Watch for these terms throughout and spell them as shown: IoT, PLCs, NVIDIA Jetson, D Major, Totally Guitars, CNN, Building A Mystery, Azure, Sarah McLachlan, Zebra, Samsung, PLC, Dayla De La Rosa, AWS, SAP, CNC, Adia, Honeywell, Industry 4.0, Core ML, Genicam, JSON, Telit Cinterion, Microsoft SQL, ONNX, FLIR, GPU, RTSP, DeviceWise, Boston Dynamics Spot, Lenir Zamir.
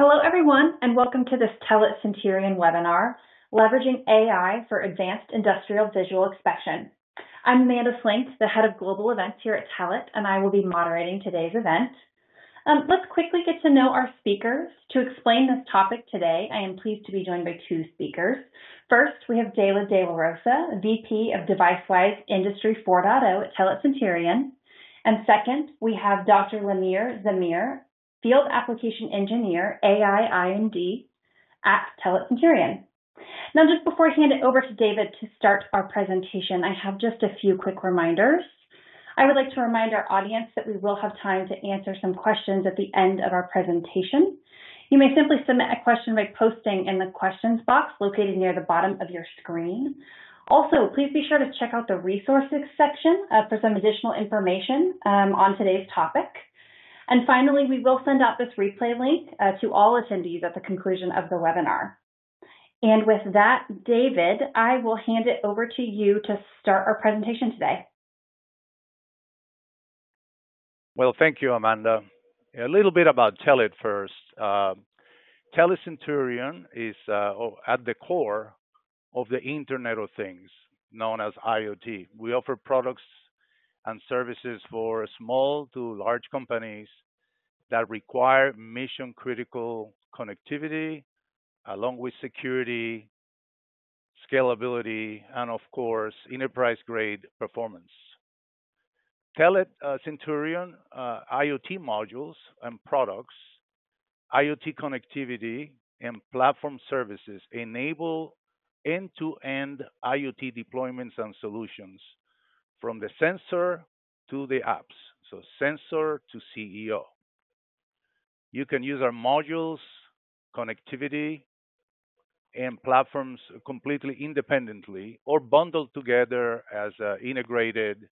Hello, everyone, and welcome to this Telit Cinterion webinar, Leveraging AI for Advanced Industrial Visual Inspection. I'm Amanda Slingt, the Head of Global Events here at Telit, and I will be moderating today's event. Let's quickly get to know our speakers. To explain this topic today, I am pleased to be joined by two speakers. First, we have Dayla De La Rosa, VP of DeviceWise Industry 4.0 at Telit Cinterion. And second, we have Dr. Lenir Zamir, Field Application Engineer, AI I&D at Telit Cinterion. Now, just before I hand it over to David to start our presentation, I have just a few quick reminders. I would like to remind our audience that we will have time to answer some questions at the end of our presentation. You may simply submit a question by posting in the questions box located near the bottom of your screen. Also, please be sure to check out the resources section for some additional information on today's topic. And finally, we will send out this replay link to all attendees at the conclusion of the webinar. And with that, David, I will hand it over to you to start our presentation today. Well, thank you, Amanda. A little bit about Telit first. Telit Cinterion is at the core of the Internet of Things, known as IoT. We offer products and services for small to large companies that require mission-critical connectivity, along with security, scalability, and of course, enterprise-grade performance. Telit Cinterion IoT modules and products, IoT connectivity, and platform services enable end-to-end IoT deployments and solutions, from the sensor to the apps, so sensor to CEO. You can use our modules, connectivity, and platforms completely independently or bundled together as an integrated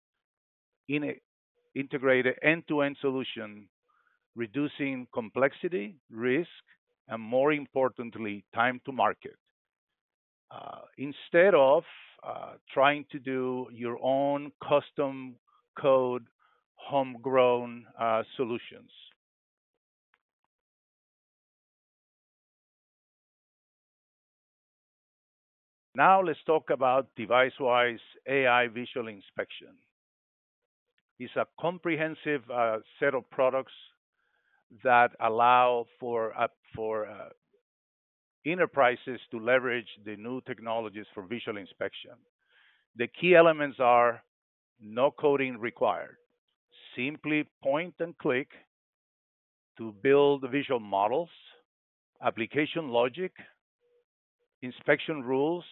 end-to-end solution, reducing complexity, risk, and more importantly, time to market. Instead of trying to do your own custom code, homegrown solutions. Now let's talk about DeviceWise AI Visual Inspection. It's a comprehensive set of products that allow for enterprises to leverage the new technologies for visual inspection. The key elements are no coding required. Simply point and click to build visual models, application logic, inspection rules,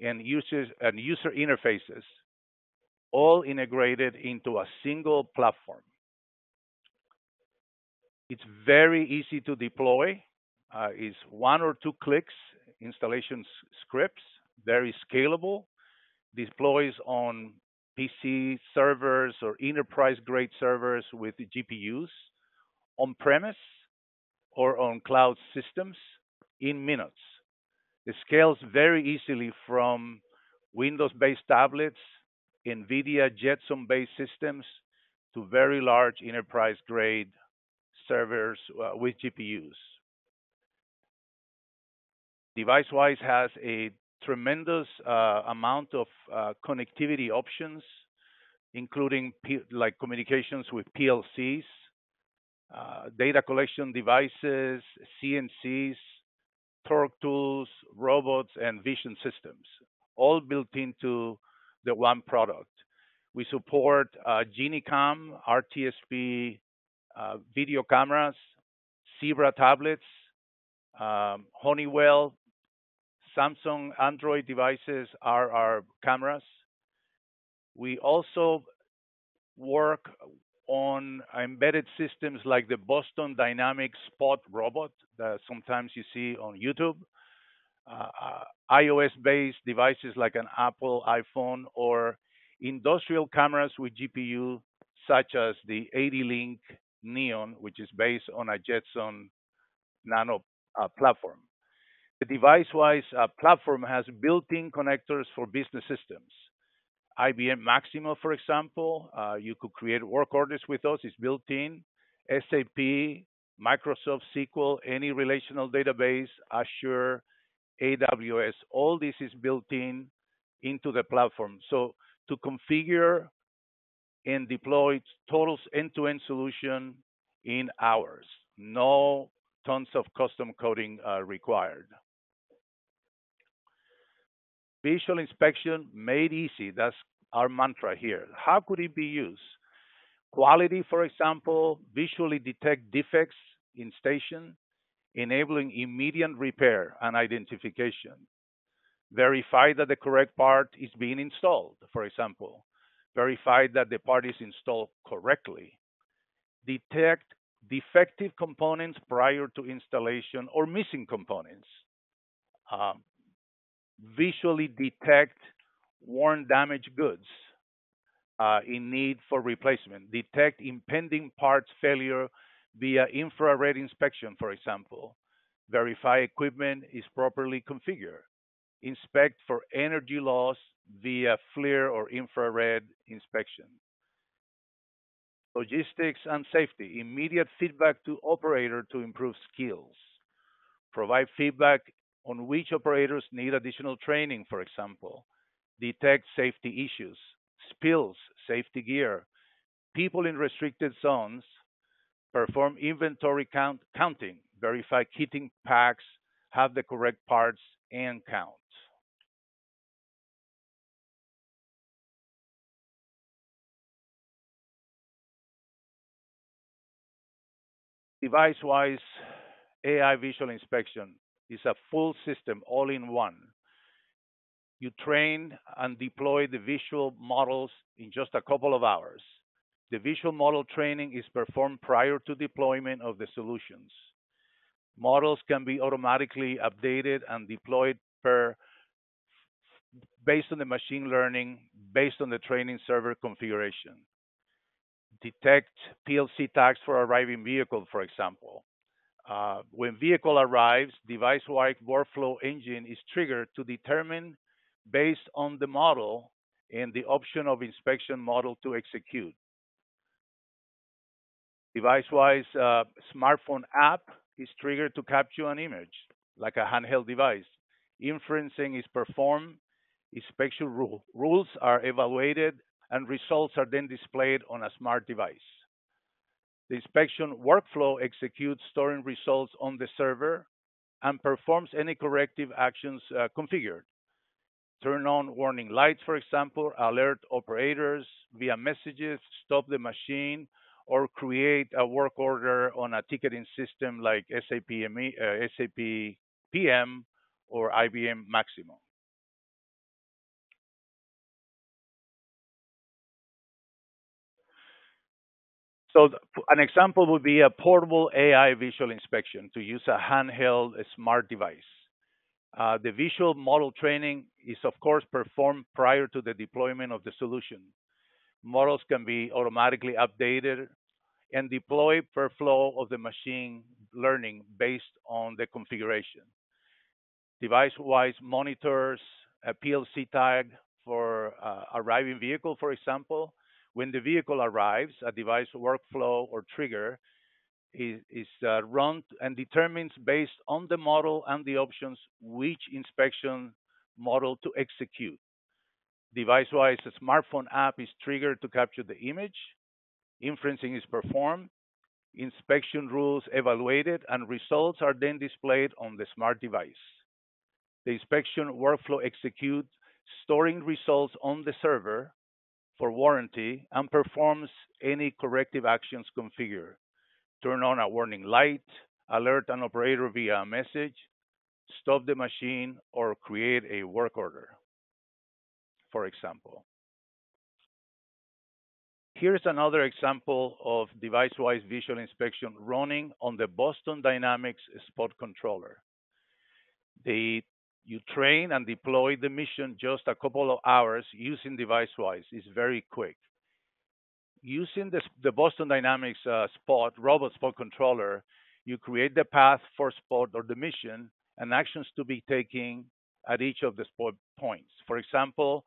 and user interfaces, all integrated into a single platform. It's very easy to deploy. Is one or two clicks, installation scripts, very scalable, deploys on PC servers or enterprise-grade servers with GPUs, on-premise or on cloud systems in minutes. It scales very easily from Windows-based tablets, NVIDIA Jetson-based systems, to very large enterprise-grade servers with GPUs. DeviceWise has a tremendous amount of connectivity options, including like communications with PLCs, data collection devices, CNCs, torque tools, robots, and vision systems, all built into the one product. We support Genicam, RTSP video cameras, Zebra tablets, Honeywell, Samsung Android devices are our cameras. We also work on embedded systems like the Boston Dynamics Spot robot that sometimes you see on YouTube, iOS-based devices like an Apple iPhone, or industrial cameras with GPU, such as the ADLINK Neon, which is based on a Jetson Nano platform. The DeviceWise platform has built-in connectors for business systems. IBM Maximo, for example, you could create work orders with us. It's built in. SAP, Microsoft SQL, any relational database, Azure, AWS, all this is built in into the platform. So to configure and deploy total end-to-end solution in hours, no tons of custom coding required. Visual inspection made easy, that's our mantra here. How could it be used? Quality, for example, visually detect defects in station, enabling immediate repair and identification. Verify that the correct part is being installed, for example. Verify that the part is installed correctly. Detect defective components prior to installation or missing components. Visually detect worn damaged goods in need for replacement. Detect impending parts failure via infrared inspection, for example. Verify equipment is properly configured. Inspect for energy loss via FLIR or infrared inspection. Logistics and safety, immediate feedback to operator to improve skills. Provide feedback on which operators need additional training, for example. Detect safety issues, spills, safety gear, people in restricted zones. Perform inventory counting, verify kitting packs, have the correct parts and count. DeviceWise AI visual inspection is a full system, all in one. You train and deploy the visual models in just a couple of hours. The visual model training is performed prior to deployment of the solutions. Models can be automatically updated and deployed based on the machine learning, based on the training server configuration. Detect PLC tags for arriving vehicle, for example. When vehicle arrives, device-wide workflow engine is triggered to determine, based on the model and the option of inspection model to execute. DeviceWise smartphone app is triggered to capture an image, like a handheld device. Inferencing is performed, inspection rules are evaluated, and results are then displayed on a smart device. The inspection workflow executes storing results on the server and performs any corrective actions configured. Turn on warning lights, for example, alert operators via messages, stop the machine, or create a work order on a ticketing system like SAP PM or IBM Maximo. So an example would be a portable AI visual inspection to use a handheld smart device. The visual model training is, of course, performed prior to the deployment of the solution. Models can be automatically updated and deployed per flow of the machine learning based on the configuration. DeviceWise monitors a PLC tag for arriving vehicle, for example. When the vehicle arrives, a device workflow or trigger is run and determines based on the model and the options which inspection model to execute. DeviceWise smartphone app is triggered to capture the image. Inferencing is performed. Inspection rules evaluated, and results are then displayed on the smart device. The inspection workflow executes storing results on the server for warranty and performs any corrective actions configured. Turn on a warning light, alert an operator via a message, stop the machine, or create a work order, for example. Here's another example of DeviceWise visual inspection running on the Boston Dynamics Spot controller. You train and deploy the mission just a couple of hours using DeviceWise. It's very quick. Using the Boston Dynamics robot Spot controller, you create the path for Spot or the mission and actions to be taken at each of the Spot points. For example,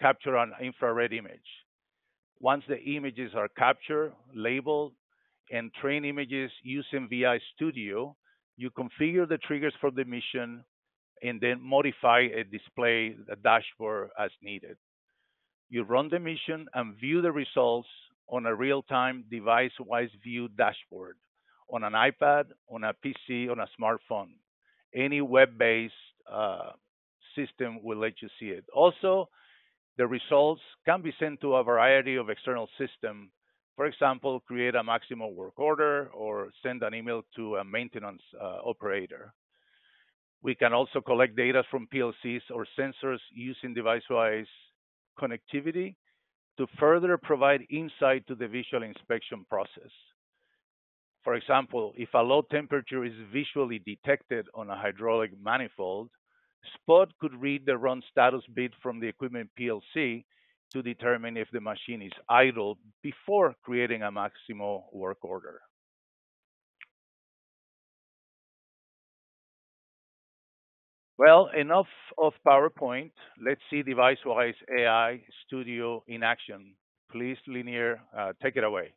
capture an infrared image. Once the images are captured, labeled, and train images using VI Studio. You configure the triggers for the mission and then modify a display, a dashboard as needed. You run the mission and view the results on a real-time device-wise view dashboard on an iPad, on a PC, on a smartphone. Any web-based system will let you see it. Also, the results can be sent to a variety of external systems. For example, create a Maximo work order or send an email to a maintenance operator. We can also collect data from PLCs or sensors using DeviceWise connectivity to further provide insight to the visual inspection process. For example, if a low temperature is visually detected on a hydraulic manifold, Spot could read the run status bit from the equipment PLC to determine if the machine is idle before creating a Maximo work order. Well, enough of PowerPoint. Let's see DeviceWise AI Studio in action. Please, Lenir, take it away.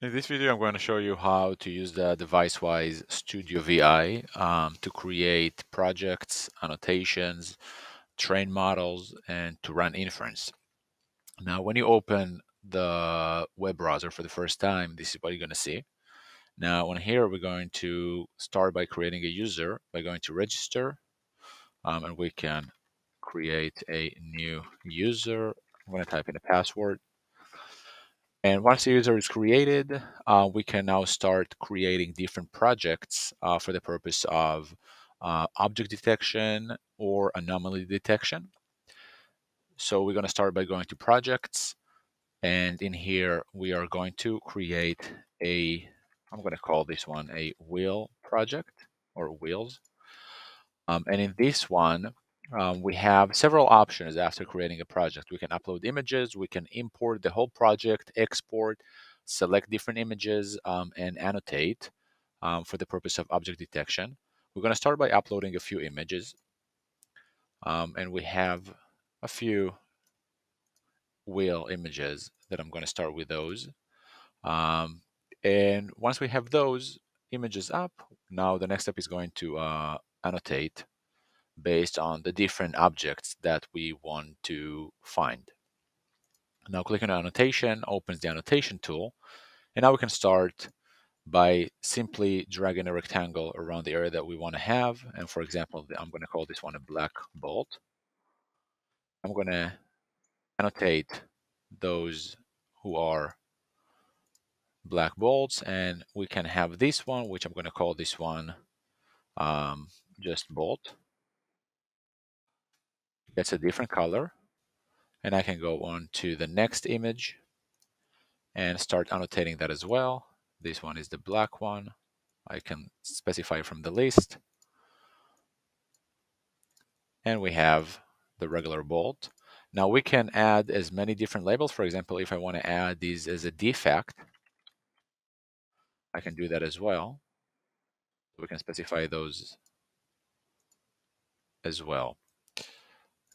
In this video, I'm going to show you how to use the DeviceWise Studio VI to create projects, annotations, train models, and to run inference. Now, when you open the web browser for the first time, this is what you're going to see. Now, on here, we're going to start by creating a user by going to register, and we can create a new user. I'm going to type in a password. And once the user is created, we can now start creating different projects for the purpose of object detection or anomaly detection. So we're going to start by going to projects. And in here, we are going to create a, I'm going to call this one a wheel project or wheels. And in this one, we have several options after creating a project. We can upload images, we can import the whole project, export, select different images, and annotate for the purpose of object detection. We're going to start by uploading a few images. And we have a few wheel images that I'm going to start with those. And once we have those images up, now the next step is going to annotate based on the different objects that we want to find. Now click on annotation, opens the annotation tool, and now we can start by simply dragging a rectangle around the area that we want to have. And for example, I'm going to call this one a black bolt. I'm going to annotate those who are black bolts, and we can have this one, which I'm going to call this one just bolt. That's a different color, and I can go on to the next image and start annotating that as well. This one is the black one. I can specify from the list, and we have the regular bolt. Now we can add as many different labels. For example, if I want to add these as a defect, I can do that as well. We can specify those as well.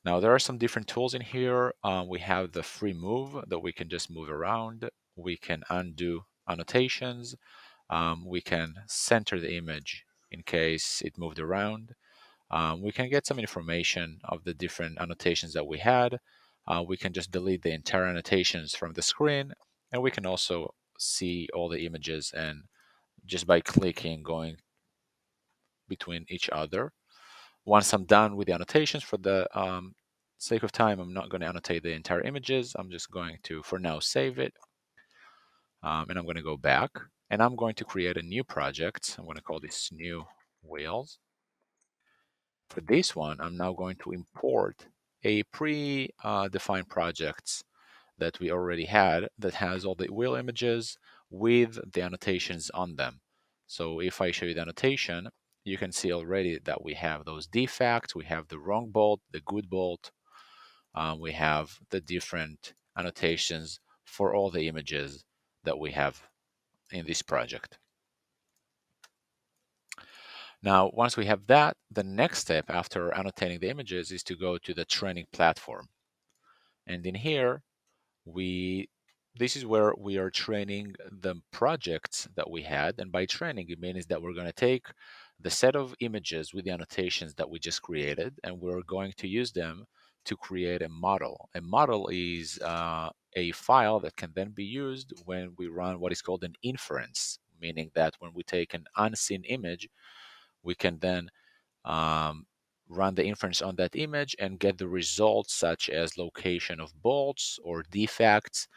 Now, there are some different tools in here. We have the free move that we can just move around. We can undo annotations. We can center the image in case it moved around. We can get some information of the different annotations that we had. We can just delete the entire annotations from the screen. And we can also see all the images and just by clicking, going between each other. Once I'm done with the annotations, for the sake of time, I'm not going to annotate the entire images. I'm just going to, for now, save it. And I'm going to go back. And I'm going to create a new project. I'm going to call this New Wheels. For this one, I'm now going to import a pre-defined project that we already had that has all the wheel images with the annotations on them. So if I show you the annotation, you can see already that we have those defects, we have the wrong bolt, the good bolt, we have the different annotations for all the images that we have in this project. Now, once we have that, the next step after annotating the images is to go to the training platform. And in here, This is where we are training the projects that we had. And by training, it means that we're going to take the set of images with the annotations that we just created, and we're going to use them to create a model. A model is a file that can then be used when we run what is called an inference, meaning that when we take an unseen image, we can then run the inference on that image and get the results such as location of bolts or defects.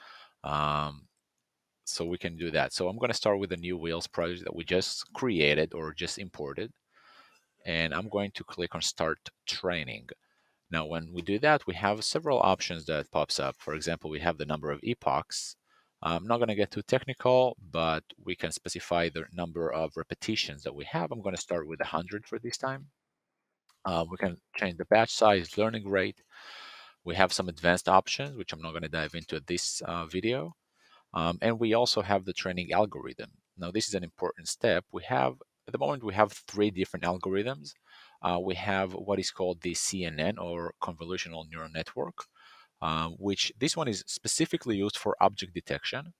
So we can do that. So I'm going to start with the new wheels project that we just created or just imported. And I'm going to click on Start Training. Now, when we do that, we have several options that pops up. For example, we have the number of epochs. I'm not going to get too technical, but we can specify the number of repetitions that we have. I'm going to start with 100 for this time. We can change the batch size, learning rate. We have some advanced options, which I'm not going to dive into this video. And we also have the training algorithm. Now, this is an important step. We have, at the moment, we have 3 different algorithms. We have what is called the CNN, or convolutional neural network, which this one is specifically used for object detection,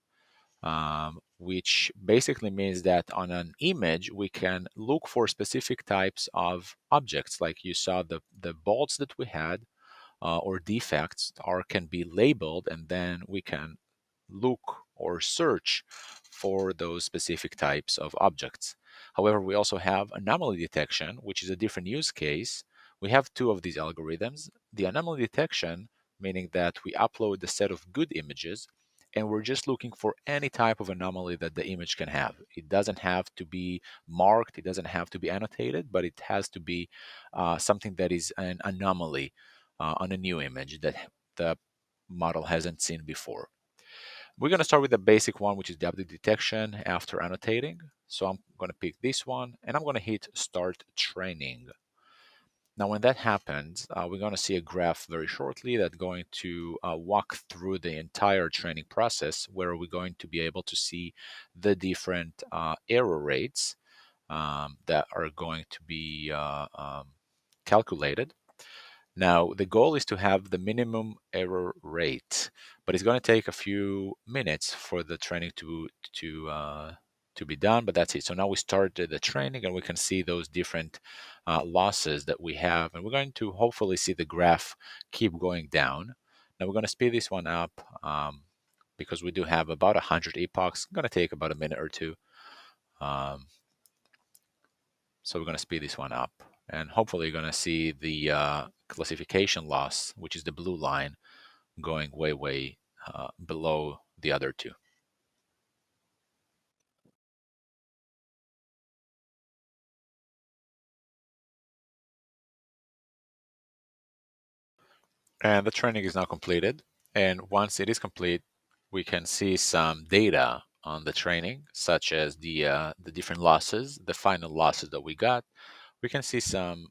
which basically means that on an image, we can look for specific types of objects. Like you saw, the bolts that we had or defects can be labeled, and then we can look or search for those specific types of objects. However, we also have anomaly detection, which is a different use case. We have 2 of these algorithms. The anomaly detection, meaning that we upload a set of good images, and we're just looking for any type of anomaly that the image can have. It doesn't have to be marked. It doesn't have to be annotated, but it has to be something that is an anomaly on a new image that the model hasn't seen before. We're going to start with the basic one, which is the object detection after annotating. So I'm going to pick this one, and I'm going to hit Start Training. Now, when that happens, we're going to see a graph very shortly that's going to walk through the entire training process, where we're going to be able to see the different error rates that are going to be calculated. Now, the goal is to have the minimum error rate, but it's going to take a few minutes for the training to be done, but that's it. So now we started the training, and we can see those different losses that we have, and we're going to hopefully see the graph keep going down. Now we're going to speed this one up because we do have about 100 epochs. It's going to take about a minute or 2. So we're going to speed this one up, and hopefully you're going to see the classification loss, which is the blue line, going way, way below the other 2. And the training is now completed. And once it is complete, we can see some data on the training, such as the different losses, the final losses that we got. We can see some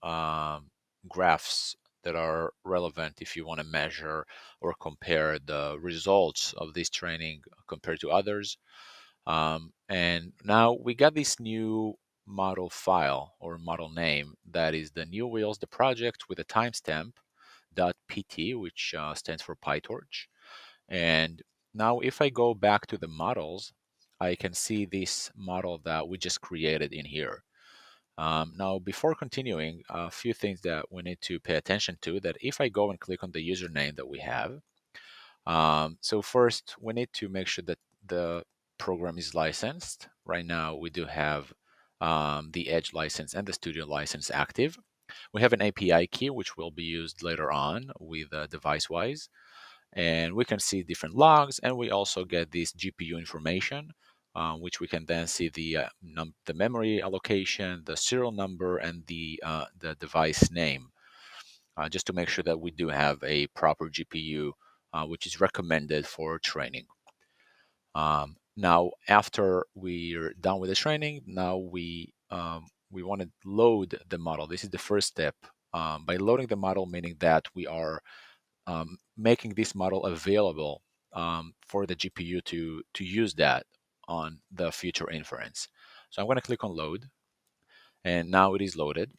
graphs that are relevant if you want to measure or compare the results of this training compared to others. And now we got this new model file or model name that is the new wheels, the project with a timestamp. .pt, which stands for PyTorch. And now if I go back to the models, I can see this model that we just created in here. Now, before continuing, a few things that we need to pay attention to, that if I go and click on the username that we have, so first we need to make sure that the program is licensed. Right now we do have the Edge license and the Studio license active. We have an API key, which will be used later on with DeviceWise. And we can see different logs, and we also get this GPU information, which we can then see the memory allocation, the serial number, and the device name, just to make sure that we do have a proper GPU, which is recommended for training. Now, after we're done with the training, now we want to load the model. This is the first step. By loading the model, meaning that we are making this model available for the GPU to use that on the future inference. So I'm going to click on Load, and now it is loaded.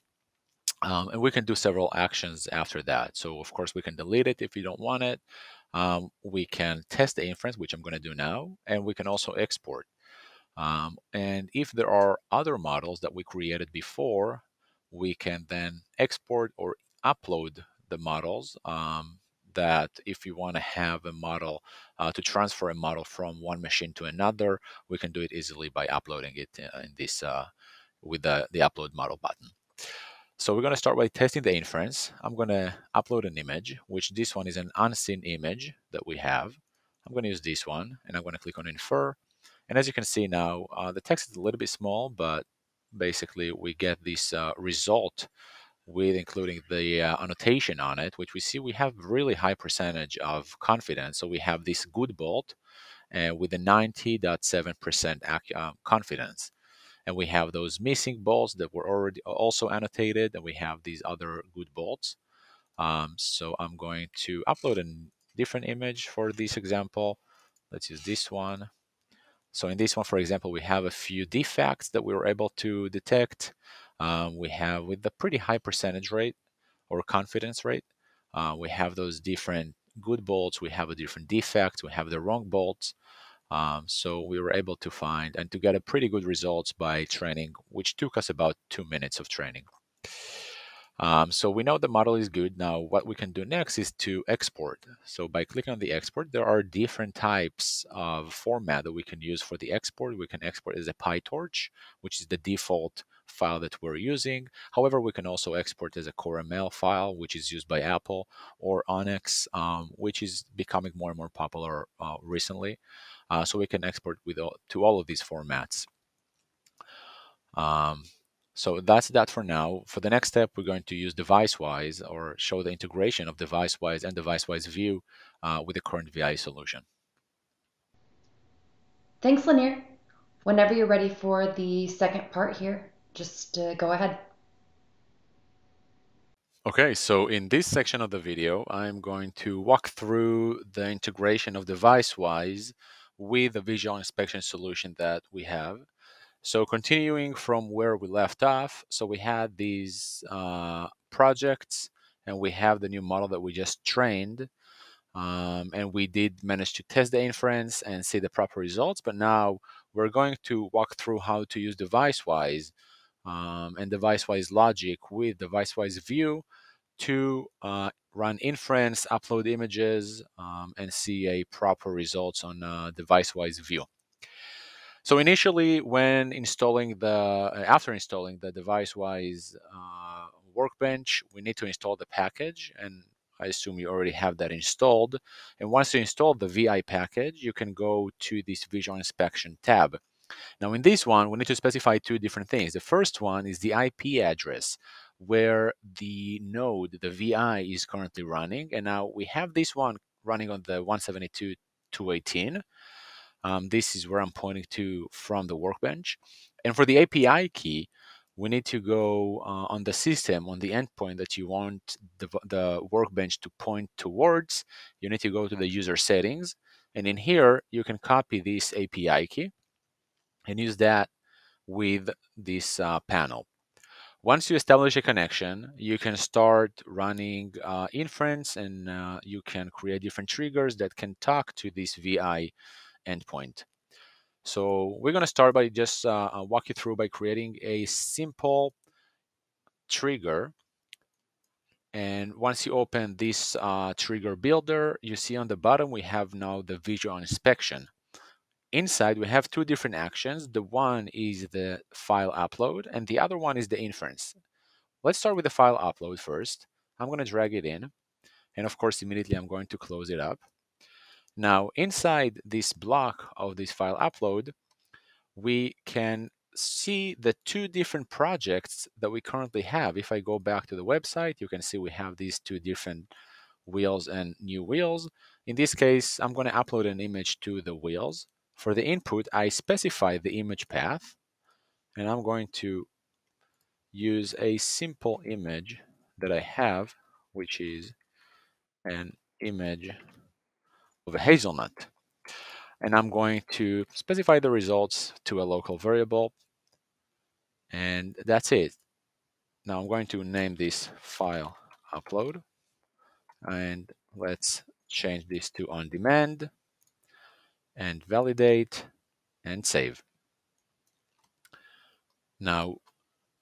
And we can do several actions after that. So of course we can delete it if you don't want it. We can test the inference, which I'm going to do now, and we can also export. And if there are other models that we created before, we can then export or upload the models. That if you want to have a model to transfer a model from one machine to another, we can do it easily by uploading it in this with the upload model button. So we're going to start by testing the inference. I'm going to upload an image, which this one is an unseen image that we have. I'm going to use this one, and I'm going to click on Infer. And as you can see now, the text is a little bit small, but basically we get this result with including the annotation on it, which we see we have really high percentage of confidence. So we have this good bolt with a 90.7% confidence. And we have those missing bolts that were already also annotated, and we have these other good bolts. So I'm going to upload a different image for this example. Let's use this one. So in this one, for example, we have a few defects that we were able to detect. We have with a pretty high percentage rate or confidence rate. We have those different good bolts. We have a different defect. We have the wrong bolts. So we were able to find and to get a pretty good results by training, which took us about 2 minutes of training. So we know the model is good. Now what we can do next is to export. So by clicking on the export, there are different types of format that we can use for the export. We can export as a PyTorch, which is the default file that we're using. However, we can also export as a Core ML file, which is used by Apple, or ONNX, which is becoming more and more popular recently. So we can export with to all of these formats. So that's that for now. For the next step, we're going to use DeviceWise or show the integration of DeviceWise and DeviceWise View with the current VI solution. Thanks, Lenir. Whenever you're ready for the second part here, just go ahead. Okay, so in this section of the video, I'm going to walk through the integration of DeviceWise with the visual inspection solution that we have. So continuing from where we left off, so we had these projects, and we have the new model that we just trained, and we did manage to test the inference and see the proper results. But now we're going to walk through how to use DeviceWise and DeviceWise logic with DeviceWise View to run inference, upload images, and see a proper results on DeviceWise View. So initially, when installing after installing the DeviceWise workbench, we need to install the package, and I assume you already have that installed. And once you install the VI package, you can go to this visual inspection tab. Now in this one, we need to specify two different things. The first one is the IP address where the node, the VI, is currently running. And now we have this one running on the 172.218. This is where I'm pointing to from the workbench. And for the API key, we need to go on the system, on the endpoint that you want the workbench to point towards. You need to go to the user settings. And in here, you can copy this API key and use that with this panel. Once you establish a connection, you can start running inference, and you can create different triggers that can talk to this VI endpoint. So we're going to start by just walk you through by creating a simple trigger. And once you open this trigger builder, you see on the bottom we have now the visual inspection. Inside we have two different actions. The one is the file upload, and the other one is the inference. Let's start with the file upload first. I'm going to drag it in, and of course immediately I'm going to close it up. Now, inside this block of this file upload, we can see the two different projects that we currently have. If I go back to the website, you can see we have these two different wheels and new wheels. In this case, I'm going to upload an image to the wheels. For the input, I specify the image path, and I'm going to use a simple image that I have, which is an image of a hazelnut, and I'm going to specify the results to a local variable, and that's it. Now I'm going to name this file upload, and let's change this to on demand and validate and save. Now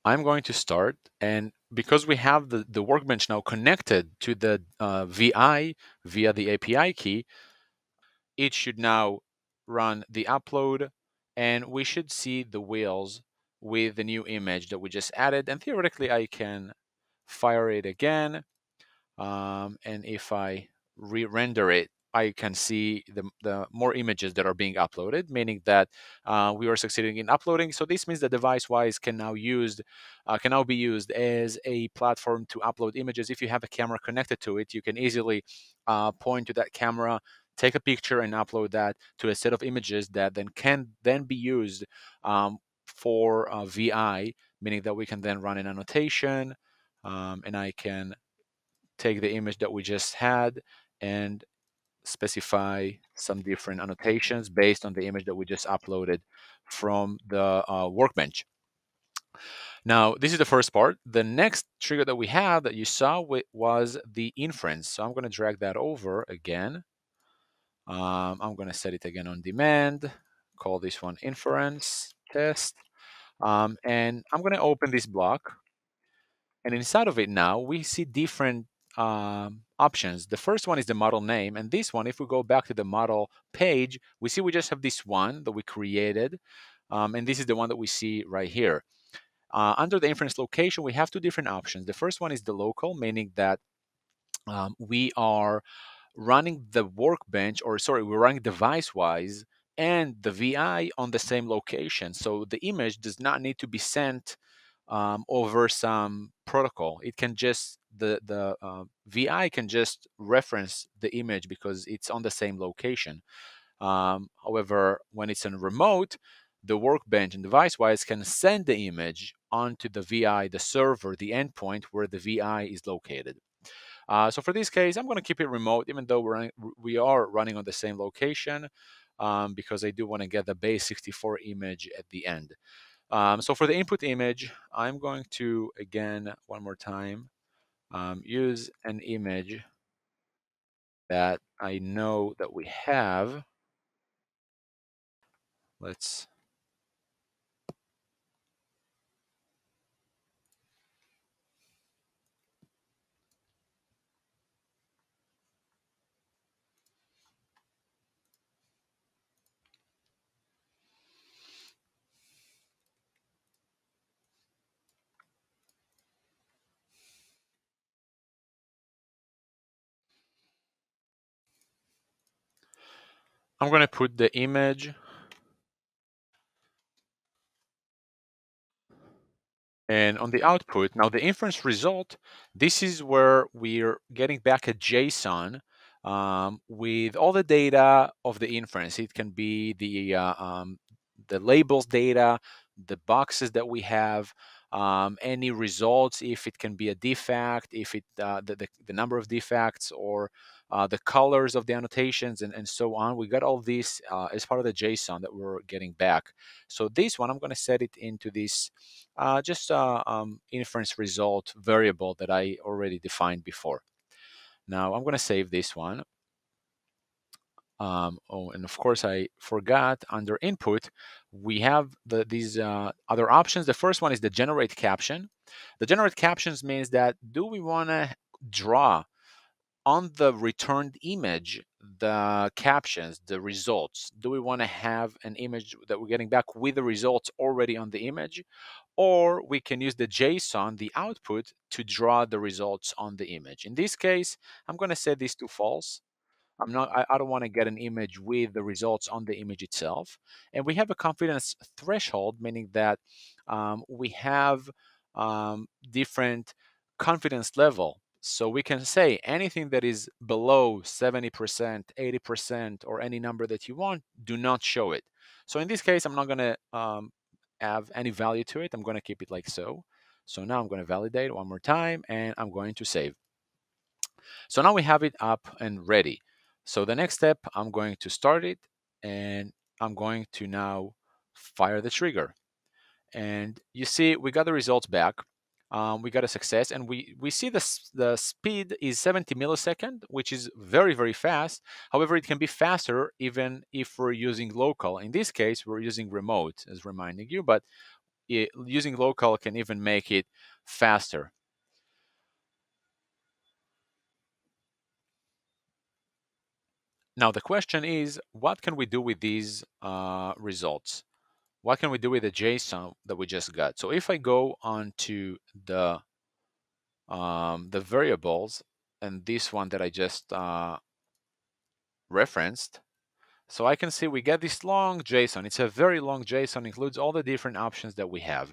I'm going to start, and because we have the workbench now connected to the VI via the API key, it should now run the upload, and we should see the wheels with the new image that we just added. And theoretically, I can fire it again. And if I re-render it, I can see the more images that are being uploaded, meaning that we are succeeding in uploading. So this means that DeviceWise can now be used as a platform to upload images. If you have a camera connected to it, you can easily point to that camera, take a picture, and upload that to a set of images that then can then be used for VI, meaning that we can then run an annotation, and I can take the image that we just had and specify some different annotations based on the image that we just uploaded from the workbench. Now, this is the first part. The next trigger that we had that you saw was the inference. So I'm going to drag that over again. I'm going to set it again on demand, call this one inference test. And I'm going to open this block. And inside of it now, we see different options. The first one is the model name, and this one, if we go back to the model page, we see we just have this one that we created, and this is the one that we see right here. Under the inference location, we have two different options. The first one is the local, meaning that we are running the workbench, or sorry, we're running DeviceWise and the VI on the same location, so the image does not need to be sent over some protocol. It can just the VI can just reference the image because it's on the same location. However, when it's in remote, the workbench and DeviceWise can send the image onto the VI, the server, the endpoint where the VI is located. So for this case, I'm going to keep it remote, even though we are running on the same location, because I do want to get the base 64 image at the end. So for the input image, I'm going to, again, one more time, use an image that I know that we have. Let's I'm going to put the image and on the output. Now the inference result, this is where we're getting back a JSON with all the data of the inference. It can be the labels data, the boxes that we have, any results, if it can be a defect, if it the number of defects, or the colors of the annotations, and so on. We got all this as part of the JSON that we're getting back. So this one, I'm going to set it into this inference result variable that I already defined before. Now I'm going to save this one. Oh, and of course I forgot, under input, we have these other options. The first one is the generate caption. The generate captions means that, do we want to draw on the returned image the captions, the results? Do we want to have an image that we're getting back with the results already on the image? Or we can use the JSON, the output, to draw the results on the image. In this case, I'm going to set this to false. I don't want to get an image with the results on the image itself. And we have a confidence threshold, meaning that we have different confidence level. So we can say anything that is below 70%, 80%, or any number that you want, do not show it. So in this case, I'm not going to have any value to it. I'm going to keep it like so. So now I'm going to validate one more time, and I'm going to save. So now we have it up and ready. So the next step, I'm going to start it, and I'm going to now fire the trigger. And you see, we got the results back. we got a success, and we see the speed is 70 milliseconds, which is very, very fast. However, it can be faster even if we're using local. In this case, we're using remote, as reminding you, but using local can even make it faster. Now, the question is, what can we do with these results? What can we do with the JSON that we just got? So if I go on to the variables and this one that I just referenced, so I can see we get this long JSON. It's a very long JSON, includes all the different options that we have.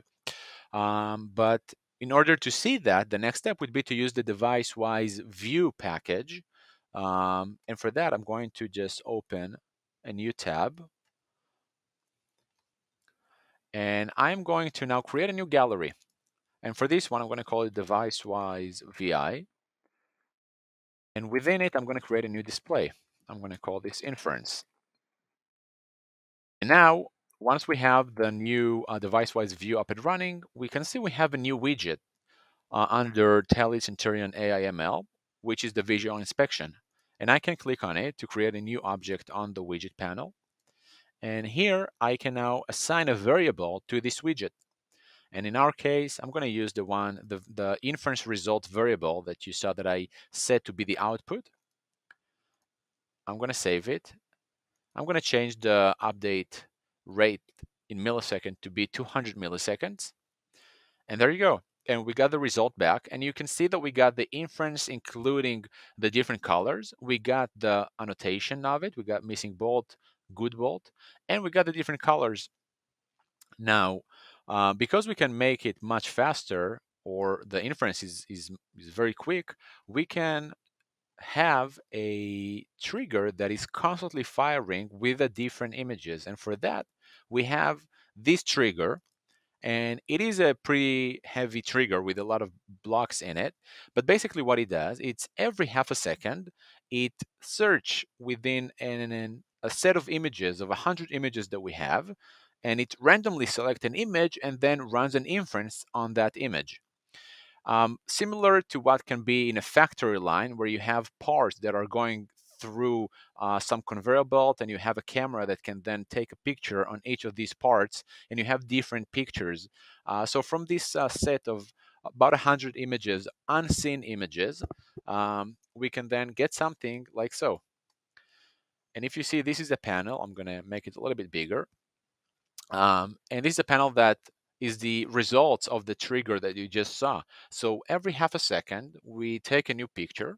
But in order to see that, the next step would be to use the DeviceWise view package. And for that, I'm going to just open a new tab. And I'm going to now create a new gallery. And for this one, I'm going to call it DeviceWise VI. And within it, I'm going to create a new display. I'm going to call this Inference. And now, once we have the new DeviceWise view up and running, we can see we have a new widget under Telit Cinterion AI/ML, which is the visual inspection. And I can click on it to create a new object on the widget panel. And here I can now assign a variable to this widget. And in our case, I'm going to use the inference result variable that you saw that I set to be the output. I'm going to save it. I'm going to change the update rate in milliseconds to be 200 milliseconds. And there you go. And we got the result back. And you can see that we got the inference, including the different colors. We got the annotation of it. We got missing bolt, good bolt, and we got the different colors. Now, because we can make it much faster, or the inference is very quick, we can have a trigger that is constantly firing with the different images. And for that, we have this trigger, and it is a pretty heavy trigger with a lot of blocks in it. But basically what it does, it's every half a second, it searches within a set of images of 100 images that we have, and it randomly selects an image and then runs an inference on that image. Similar to what can be in a factory line where you have parts that are going through some conveyor belt, and you have a camera that can then take a picture on each of these parts, and you have different pictures. So from this set of about 100 images, unseen images, we can then get something like so. And if you see, this is a panel. I'm going to make it a little bit bigger. And this is a panel that is the results of the trigger that you just saw. So every half a second, we take a new picture,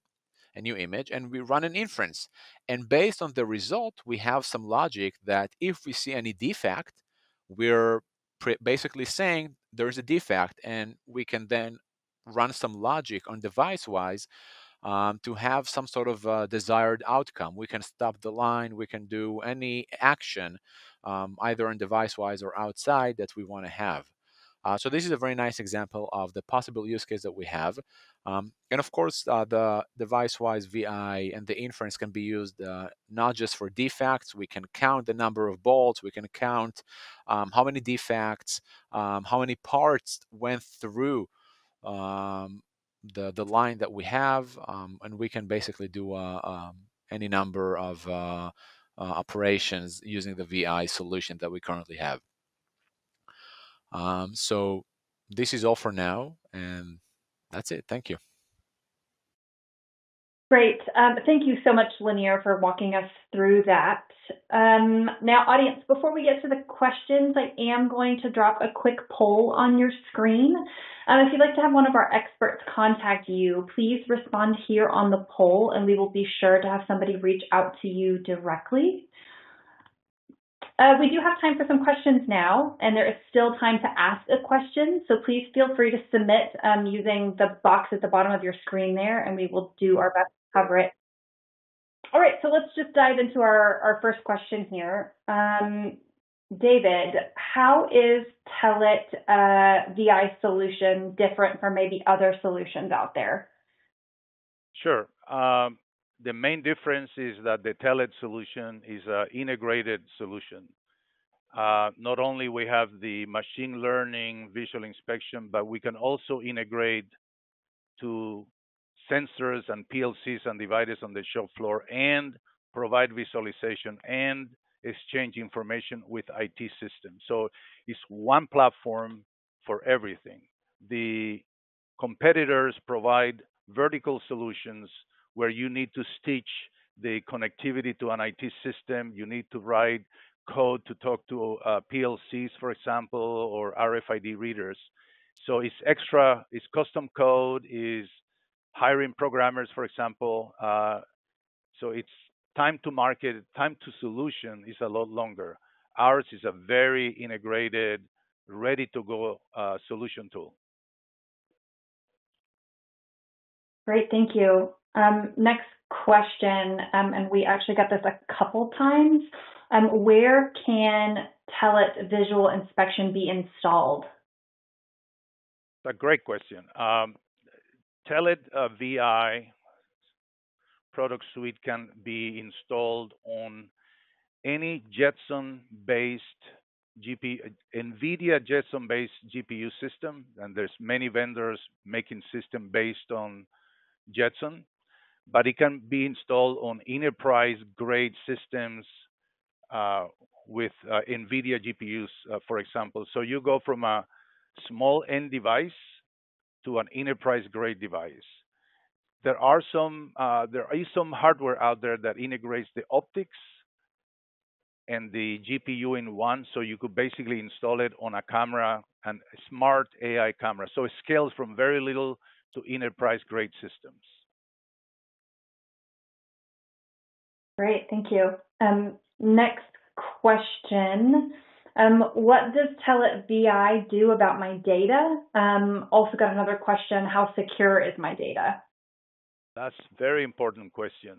a new image, and we run an inference. And based on the result, we have some logic that if we see any defect, we're basically saying there's a defect, and we can then run some logic on DeviceWise to have some sort of desired outcome. We can stop the line, we can do any action, either on DeviceWise or outside, that we want to have. So this is a very nice example of the possible use case that we have. And of course, the DeviceWise VI and the inference can be used not just for defects. We can count the number of bolts. We can count how many defects, how many parts went through the line that we have, and we can basically do any number of operations using the VI solution that we currently have. So this is all for now, and that's it. Thank you. Great. Thank you so much, Lenir, for walking us through that. Now, audience, before we get to the questions, I am going to drop a quick poll on your screen. If you'd like to have one of our experts contact you, please respond here on the poll, and we will be sure to have somebody reach out to you directly. We do have time for some questions now, and there is still time to ask a question, so please feel free to submit using the box at the bottom of your screen there, and we will do our best to cover it. All right, so let's just dive into our first question here. David, how is Telit VI solution different from maybe other solutions out there? Sure. The main difference is that the Telit solution is an integrated solution. Not only we have the machine learning visual inspection, but we can also integrate to sensors and PLCs and devices on the shop floor and provide visualization and exchange information with IT systems. So it's one platform for everything. The competitors provide vertical solutions where you need to stitch the connectivity to an IT system. You need to write code to talk to PLCs, for example, or RFID readers. So it's extra, it's custom code, is hiring programmers, for example. So it's time to market, time to solution is a lot longer. Ours is a very integrated, ready-to-go solution tool. Great, thank you. Next question, and we actually got this a couple times. Where can Telit Visual Inspection be installed? That's a great question. Telit VI product suite can be installed on any NVIDIA Jetson-based GPU system, and there's many vendors making system based on Jetson, but it can be installed on enterprise-grade systems with NVIDIA GPUs, for example. So you go from a small end device to an enterprise-grade device. There is some hardware out there that integrates the optics and the GPU in one, so you could basically install it on a camera and a smart AI camera. So it scales from very little to enterprise-grade systems. Great, thank you. Next question. What does Telit VI do about my data? Also got another question, how secure is my data? That's a very important question.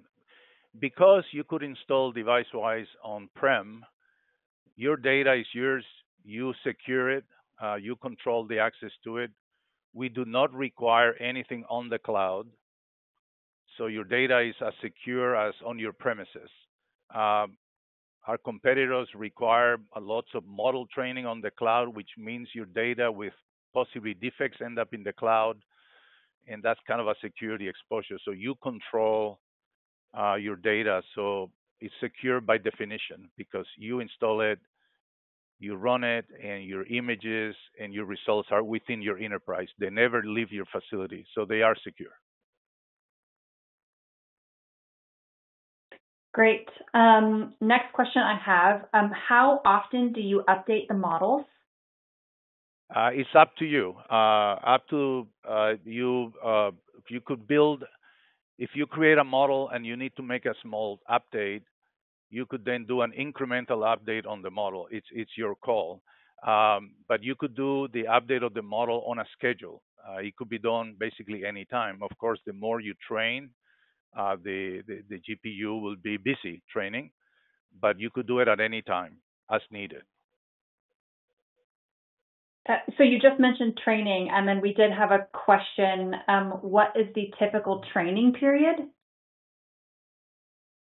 Because you could install DeviceWise on-prem, your data is yours, you secure it, you control the access to it. We do not require anything on the cloud. So your data is as secure as on your premises. Our competitors require lots of model training on the cloud, which means your data with possibly defects end up in the cloud, and that's kind of a security exposure. So you control your data, so it's secure by definition because you install it, you run it, and your images and your results are within your enterprise. They never leave your facility, so they are secure. Great. Next question I have, how often do you update the models? It's up to you. You could build, if you create a model and you need to make a small update, you could then do an incremental update on the model. It's your call. But you could do the update of the model on a schedule. It could be done basically any time. Of course, the more you train, the GPU will be busy training, but you could do it at any time as needed. So you just mentioned training, and then we did have a question. What is the typical training period?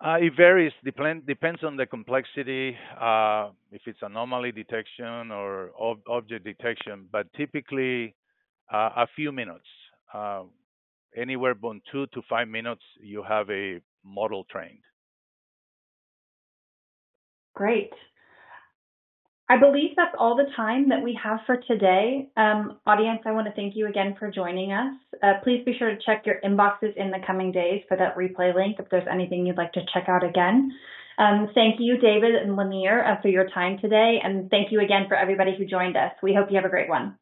It varies, depends on the complexity, if it's anomaly detection or object detection, but typically a few minutes. Anywhere from 2 to 5 minutes, you have a model trained. Great. I believe that's all the time that we have for today. Audience, I want to thank you again for joining us. Please be sure to check your inboxes in the coming days for that replay link if there's anything you'd like to check out again. Thank you, David and Lenir, for your time today. And thank you again for everybody who joined us. We hope you have a great one.